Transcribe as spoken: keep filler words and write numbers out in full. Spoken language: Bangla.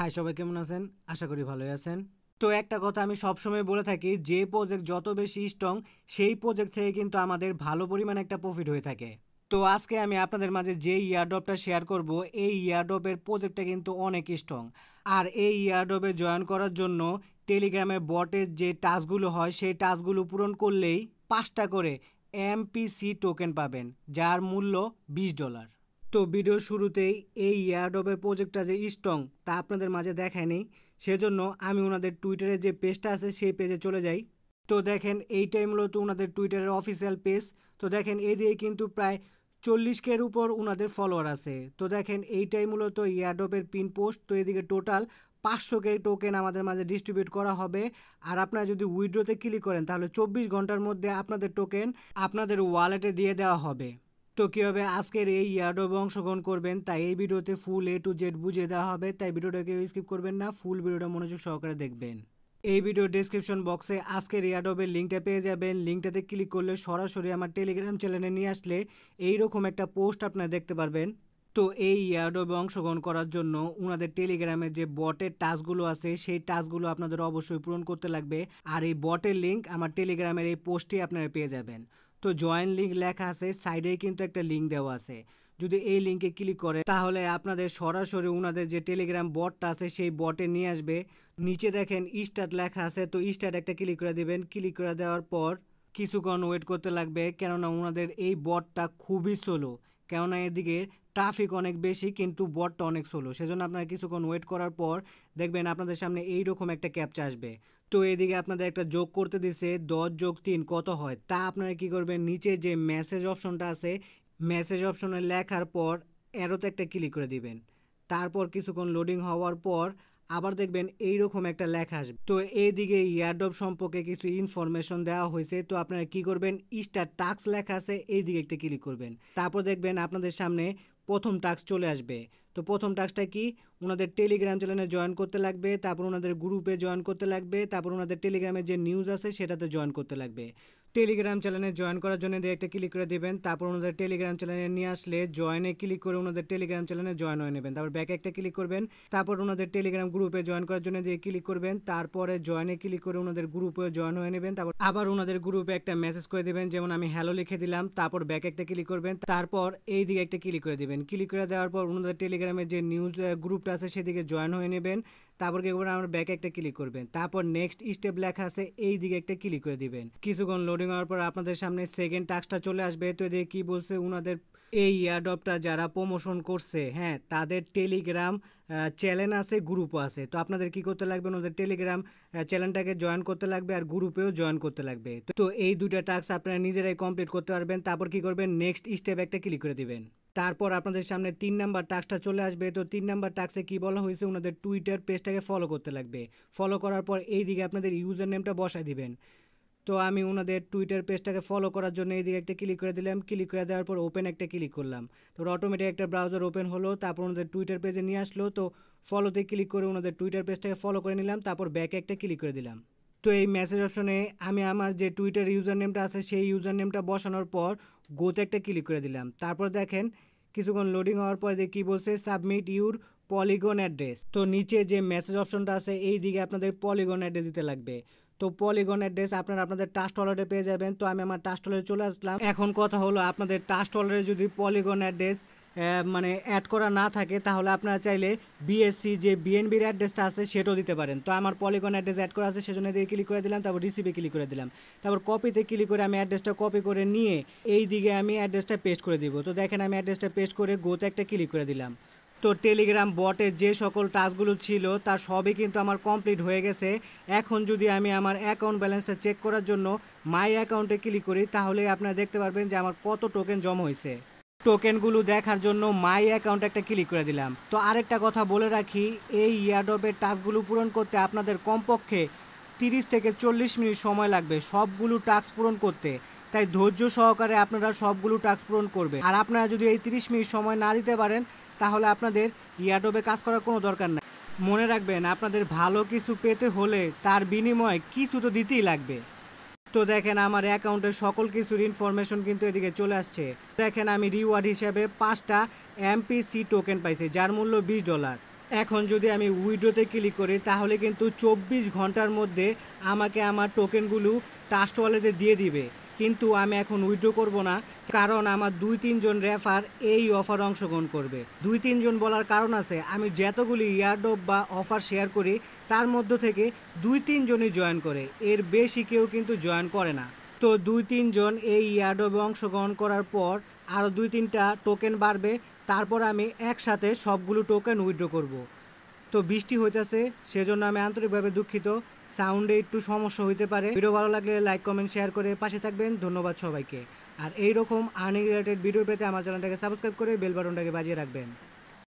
হাই সবাই কেমন আছেন, আশা করি ভালোই আছেন। তো একটা কথা আমি সবসময় বলে থাকি, যে প্রজেক্ট যত বেশি স্ট্রং সেই প্রজেক্ট থেকে কিন্তু আমাদের ভালো পরিমাণে একটা প্রফিট হয়ে থাকে। তো আজকে আমি আপনাদের মাঝে যে ইয়ারড্রপটা শেয়ার করব, এই ইয়ারড্রপের প্রজেক্টটা কিন্তু অনেক স্ট্রং। আর এই ইয়ারড্রপে জয়েন করার জন্য টেলিগ্রামের বটের যে টাস্কগুলো হয় সেই টাস্কগুলো পূরণ করলেই পাঁচটা করে এমপিসি টোকেন পাবেন, যার মূল্য বিশ ডলার। তো ভিডিওর শুরুতেই এই ইয়ারড্রপের প্রজেক্টটা যে স্ট্রং তা আপনাদের মাঝে দেখায়নি, সেজন্য আমি ওনাদের টুইটারে যে পেজটা আছে সেই পেজে চলে যাই। তো দেখেন এইটাই মূলত ওনাদের টুইটারের অফিসিয়াল পেজ। তো দেখেন এই দিয়ে কিন্তু প্রায় চল্লিশকের উপর ওনাদের ফলোয়ার আছে। তো দেখেন এইটাই মূলত ইয়ারড্রপের পিন পোস্ট। তো এদিকে টোটাল পাঁচশোকে টোকেন আমাদের মাঝে ডিস্ট্রিবিউট করা হবে। আর আপনারা যদি উইথড্রোতে ক্লিক করেন তাহলে চব্বিশ ঘন্টার মধ্যে আপনাদের টোকেন আপনাদের ওয়ালেটে দিয়ে দেওয়া হবে। তো কীভাবে আজকের এই ইয়ারড্রপে অংশগ্রহণ করবেন তাই এই ভিডিওতে ফুল এ টু জেড বুঝিয়ে দেওয়া হবে, তাই ভিডিওটাকে স্কিপ করবেন না, ফুল ভিডিওটা মনোযোগ সহকারে দেখবেন। এই ভিডিও ডেসক্রিপশন বক্সে আজকের ইয়ারড্রপের লিঙ্কটা পেয়ে যাবেন। লিঙ্কটাতে ক্লিক করলে সরাসরি আমার টেলিগ্রাম চ্যানেলে নিয়ে আসলে এইরকম একটা পোস্ট আপনারা দেখতে পারবেন। তো এই ইয়ারড্রপে অংশগ্রহণ করার জন্য ওনাদের টেলিগ্রামের যে বটের টাস্কগুলো আছে সেই টাস্কগুলো আপনাদের অবশ্যই পূরণ করতে লাগবে। আর এই বটের লিঙ্ক আমার টেলিগ্রামের এই পোস্টে আপনারা পেয়ে যাবেন। তো জয়েন লিঙ্ক লেখা আছে, সাইডেই কিন্তু একটা লিঙ্ক দেওয়া আছে। যদি এই লিঙ্কে ক্লিক করে তাহলে আপনাদের সরাসরি ওনাদের যে টেলিগ্রাম বটটা আছে সেই বটে নিয়ে আসবে। নিচে দেখেন স্টার্ট লেখা আছে, তো স্টার্ট একটা ক্লিক করে দেবেন। ক্লিক করে দেওয়ার পর কিছুক্ষণ ওয়েট করতে লাগবে, কেননা ওনাদের এই বটটা খুবই স্লো, কেননা এদিকে ট্রাফিক অনেক বেশি কিন্তু বটটা অনেক স্লো, সেজন্য আপনারা কিছুক্ষণ ওয়েট করার পর দেখবেন আপনাদের সামনে এইরকম একটা ক্যাপচা আসবে। তো এদিকে আপনাদের একটা যোগ করতে দিছে, দশ যোগ তিন কত হয় তা আপনারা কি করবেন, নিচে যে মেসেজ অপশনটা আছে মেসেজ অপশনে লেখার পর এরোতে একটা ক্লিক করে দিবেন। তারপর কিছুক্ষণ লোডিং হওয়ার পর আবার দেখবেন এইরকম একটা লেখা আসবে। তো এইদিকে ইয়ারড্রপ সম্পর্কে কিছু ইনফরমেশন দেওয়া হয়েছে। তো আপনারা কি করবেন, স্টার টাস্ক লেখা আছে এইদিকে একটা ক্লিক করবেন। তারপর দেখবেন আপনাদের সামনে প্রথম টাস্ক চলে আসবে। তো প্রথম টাস্কটা কি, ওনাদের টেলিগ্রাম চ্যানেলে জয়েন করতে লাগবে, তারপর ওনাদের গ্রুপে জয়েন করতে লাগবে, তারপর ওনাদের টেলিগ্রামের যে নিউজ আছে সেটাতে জয়েন করতে লাগবে। টেলিগ্রাম চ্যানেলে জয়েন করার জন্য দিয়ে একটা ক্লিক করে দেবেন। তারপর ওনাদের টেলিগ্রাম চ্যানেলে নিয়ে আসলে জয়েনে ক্লিক করে ওনাদের টেলিগ্রাম চ্যানেলে জয়েন হয়ে নেবেন। তারপর ব্যাকে একটা ক্লিক করবেন, তারপর ওনাদের টেলিগ্রাম গ্রুপে জয়েন করার জন্য দিয়ে ক্লিক করবেন। তারপরে জয়েনে ক্লিক করে ওনাদের গ্রুপে জয়েন হয়ে নেবেন। তারপর আবার ওনাদের গ্রুপে একটা মেসেজ করে দেবেন, যেমন আমি হ্যালো লিখে দিলাম। তারপর ব্যাকে একটা ক্লিক করবেন, তারপর এই দিকে একটা ক্লিক করে দেবেন। ক্লিক করে দেওয়ার পর ওনাদের টেলিগ্রামের যে নিউজ গ্রুপটা আছে সেদিকে জয়েন হয়ে নেবেন। তারপর কি করবেন, আমার ব্যাকে একটা ক্লিক করবেন, তারপর নেক্সট স্টেপ লেখা আছে এই দিকে একটা ক্লিক করে দিবেন। কিছুক্ষণ লোডিং হওয়ার পর আপনাদের সামনে সেকেন্ড টাস্কটা চলে আসবে। তো এদিকে কি বলছে, ওনাদের এই ইয়ারড্রপটা যারা প্রমোশন করছে, হ্যাঁ, তাদের টেলিগ্রাম চ্যানেল আছে, গ্রুপও আছে। তো আপনাদের কি করতে লাগবে, ওনাদের টেলিগ্রাম চ্যানেলটাকে জয়েন করতে লাগবে আর গ্রুপেও জয়েন করতে লাগবে। তো এই দুইটা টাস্ক আপনারা নিজেরাই কমপ্লিট করতে পারবেন। তারপর কি করবেন, নেক্সট স্টেপ একটা ক্লিক করে দিবেন। তারপর আপনাদের সামনে তিন নাম্বার টাস্কটা চলে আসবে। তো তিন নাম্বার টাস্কে কি বলা হয়েছে, ওনাদের টুইটার পেজটাকে ফলো করতে লাগবে। ফলো করার পর এই দিকে আপনাদের ইউজার নেমটা বসায় দিবেন। তো আমি ওনাদের টুইটার পেজটাকে ফলো করার জন্য এইদিকে একটা ক্লিক করে দিলাম। ক্লিক করে দেওয়ার পর ওপেন একটা ক্লিক করলাম। তারপর অটোমেটিক একটা ব্রাউজার ওপেন হলো, তারপর ওনাদের টুইটার পেজে নিয়ে আসলো। তো ফলোতে ক্লিক করে ওনাদের টুইটার পেজটাকে ফলো করে নিলাম, তারপর ব্যাকে একটা ক্লিক করে দিলাম। তো এই মেসেজ অপশনে আমি আমার যে টুইটার ইউজার নেমটা আছে সেই ইউজার নেমটা বসানোর পর গোতে একটা ক্লিক করে দিলাম। তারপর দেখেন কিছুক্ষণ লোডিং হওয়ার পর দেখি বলছে সাবমিট ইউর পলিগন অ্যাড্রেস। তো নিচে যে মেসেজ অপশনটা আছে এই দিকে আপনাদের পলিগন অ্যাড্রেস দিতে লাগবে। তো পলিগন অ্যাড্রেস আপনারা আপনাদের টাস্ক ওয়ালেটে পেয়ে যাবেন। তো আমি আমার টাস্ক ওয়ালেটে চলে আসলাম। এখন কথা হলো, আপনাদের টাস্ক ওয়ালেটে যদি পলিগন অ্যাড্রেস মানে অ্যাড করা না থাকে তাহলে আপনারা চাইলে বিএসসি যে বিএনবির অ্যাড্রেসটা আছে সেটাও দিতে পারেন। তো আমার পলিগন অ্যাড্রেস অ্যাড করা আছে সেজন্য দিয়ে ক্লিক করে দিলাম। তারপর রিসিপে ক্লিক করে দিলাম, তারপর কপিতে ক্লিক করে আমি অ্যাড্রেসটা কপি করে নিয়ে এই দিকে আমি অ্যাড্রেসটা পেস্ট করে দিব। তো দেখেন আমি অ্যাড্রেসটা পেস্ট করে গোতে একটা ক্লিক করে দিলাম। তো টেলিগ্রাম বটের যে সকল টাস্কগুলো ছিল তার সবই কিন্তু আমার কমপ্লিট হয়ে গেছে। এখন যদি আমি আমার অ্যাকাউন্ট ব্যালেন্সটা চেক করার জন্য মাই অ্যাকাউন্টে ক্লিক করি তাহলে আপনারা দেখতে পারবেন যে আমার কত টোকেন জমা হয়েছে। টোকেনগুলো দেখার জন্য মাই অ্যাকাউন্ট একটা ক্লিক করে দিলাম। তো আরেকটা কথা বলে রাখি, এই ইয়ারড্রপের টাস্কগুলো পূরণ করতে আপনাদের কমপক্ষে তিরিশ থেকে চল্লিশ মিনিট সময় লাগবে সবগুলো টাস্ক পূরণ করতে। তাই ধৈর্য সহকারে আপনারা সবগুলো টাস্ক পূরণ করবেন। আর আপনারা যদি এই তিরিশ মিনিট সময় না দিতে পারেন তাহলে আপনাদের ইয়ারড্রপে কাজ করার কোনো দরকার নাই। মনে রাখবেন, আপনাদের ভালো কিছু পেতে হলে তার বিনিময়ে কিছু তো দিতেই লাগবে। তো দেখেন আমার অ্যাকাউন্টের সকল কিছুর ইনফরমেশন কিন্তু এদিকে চলে আসছে। দেখেন আমি রিওয়ার্ড হিসাবে পাঁচটা এমপিসি টোকেন পাইছি, যার মূল্য বিশ ডলার। এখন যদি আমি উইড্রোতে ক্লিক করি তাহলে কিন্তু চব্বিশ ঘন্টার মধ্যে আমাকে আমার টোকেনগুলো ট্রাস্ট ওয়ালেটে দিয়ে দিবে। কিন্তু আমি এখন উইথড্র করব না, কারণ আমার দুই তিনজন রেফার এই অফার অংশগ্রহণ করবে। দুই তিনজন বলার কারণ আছে, আমি যতগুলি ইয়ারড্রপ বা অফার শেয়ার করি তার মধ্য থেকে দুই তিনজনই জয়েন করে, এর বেশি কেউ কিন্তু জয়েন করে না। তো দুই তিনজন এই ইয়ারড্রপে অংশগ্রহণ করার পর আরও দুই তিনটা টোকেন বাড়বে, তারপর আমি একসাথে সবগুলো টোকেন উইথড্র করব। তো বৃষ্টি হইতেছে, সেজন্য আমি আন্তরিকভাবে দুঃখিত, সাউন্ডে একটু সমস্যা হইতে পারে। ভিডিও ভালো লাগলে লাইক কমেন্ট শেয়ার করে পাশে থাকবেন। ধন্যবাদ সবাইকে। আর এইরকম আর্নিং রিলেটেড ভিডিও পেতে আমার চ্যানেলটাকে সাবস্ক্রাইব করে বেল বাটনটাকে বাজিয়ে রাখবেন।